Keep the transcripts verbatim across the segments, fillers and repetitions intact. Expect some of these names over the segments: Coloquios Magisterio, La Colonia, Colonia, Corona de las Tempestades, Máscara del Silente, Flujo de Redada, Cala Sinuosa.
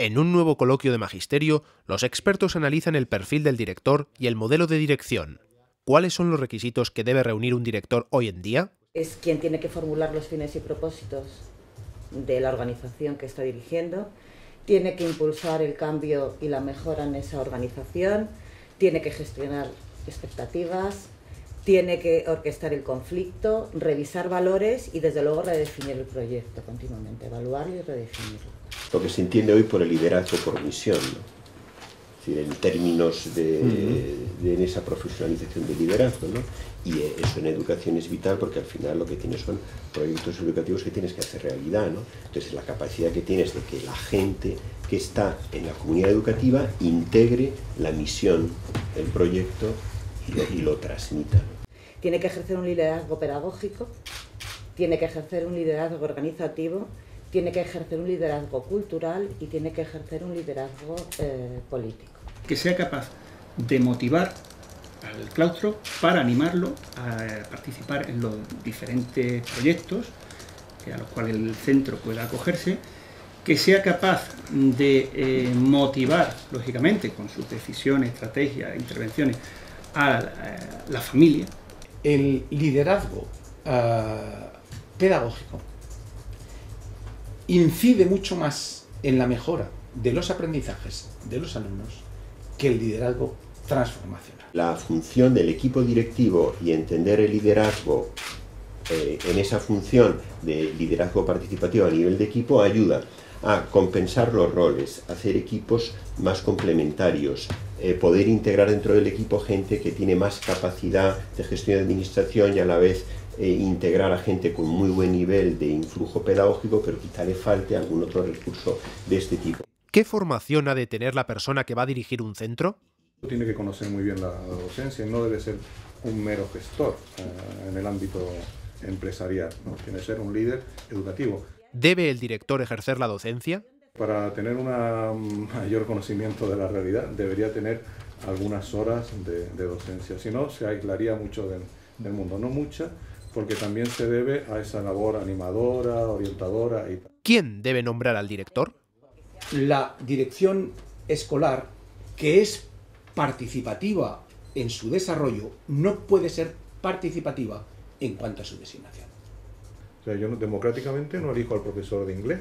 En un nuevo coloquio de magisterio, los expertos analizan el perfil del director y el modelo de dirección. ¿Cuáles son los requisitos que debe reunir un director hoy en día? Es quien tiene que formular los fines y propósitos de la organización que está dirigiendo, tiene que impulsar el cambio y la mejora en esa organización, tiene que gestionar expectativas, tiene que orquestar el conflicto, revisar valores y desde luego redefinir el proyecto continuamente, evaluarlo y redefinirlo. Lo que se entiende hoy por el liderazgo por misión, ¿no? Es decir, en términos de, uh-huh. de, de esa profesionalización del liderazgo, ¿no? Y eso en educación es vital porque al final lo que tienes son proyectos educativos que tienes que hacer realidad, ¿no? Entonces la capacidad que tienes de que la gente que está en la comunidad educativa integre la misión, el proyecto y lo, y lo transmita. Tiene que ejercer un liderazgo pedagógico, tiene que ejercer un liderazgo organizativo, tiene que ejercer un liderazgo cultural y tiene que ejercer un liderazgo eh, político. Que sea capaz de motivar al claustro para animarlo a participar en los diferentes proyectos a los cuales el centro pueda acogerse, que sea capaz de eh, motivar, lógicamente, con sus decisiones, estrategias, intervenciones, a la, a la familia. El liderazgo uh, pedagógico incide mucho más en la mejora de los aprendizajes de los alumnos que el liderazgo transformacional. La función del equipo directivo y entender el liderazgo eh, en esa función de liderazgo participativo a nivel de equipo ayuda a compensar los roles, hacer equipos más complementarios, eh, poder integrar dentro del equipo gente que tiene más capacidad de gestión de administración y a la vez E integrar a gente con muy buen nivel de influjo pedagógico, pero quizá le falte algún otro recurso de este tipo. ¿Qué formación ha de tener la persona que va a dirigir un centro? Tiene que conocer muy bien la docencia, no debe ser un mero gestor eh, en el ámbito empresarial, ¿no? Tiene que ser un líder educativo. ¿Debe el director ejercer la docencia? Para tener un mayor conocimiento de la realidad debería tener algunas horas de, de docencia, si no se aislaría mucho del, del mundo, no mucha, porque también se debe a esa labor animadora, orientadora y tal. ¿Quién debe nombrar al director? La dirección escolar, que es participativa en su desarrollo, no puede ser participativa en cuanto a su designación. O sea, yo no, democráticamente no elijo al profesor de inglés.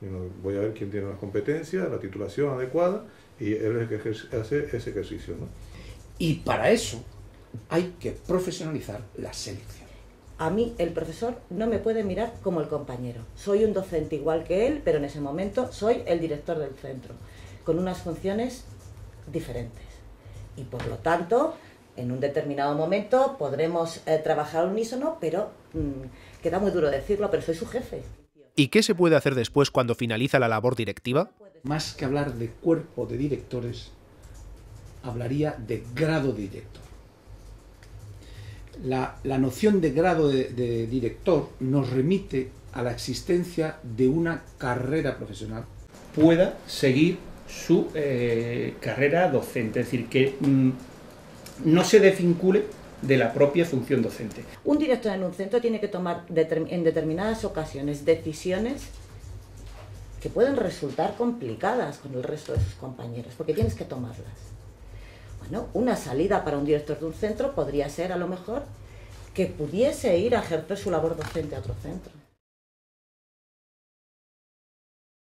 Yo no, voy a ver quién tiene las competencias, la titulación adecuada, y él es el que hace ese ejercicio, ¿no? Y para eso hay que profesionalizar la selección. A mí el profesor no me puede mirar como el compañero. Soy un docente igual que él, pero en ese momento soy el director del centro, con unas funciones diferentes. Y por lo tanto, en un determinado momento podremos eh, trabajar al unísono, pero mmm, queda muy duro decirlo, pero soy su jefe. ¿Y qué se puede hacer después cuando finaliza la labor directiva? Más que hablar de cuerpo de directores, hablaría de grado de director. La, la noción de grado de, de director nos remite a la existencia de una carrera profesional. Pueda seguir su eh, carrera docente, es decir, que mmm, no se desvincule de la propia función docente. Un director en un centro tiene que tomar determ- en determinadas ocasiones decisiones que pueden resultar complicadas con el resto de sus compañeros, porque tienes que tomarlas. ¿No? Una salida para un director de un centro podría ser, a lo mejor, que pudiese ir a ejercer su labor docente a otro centro.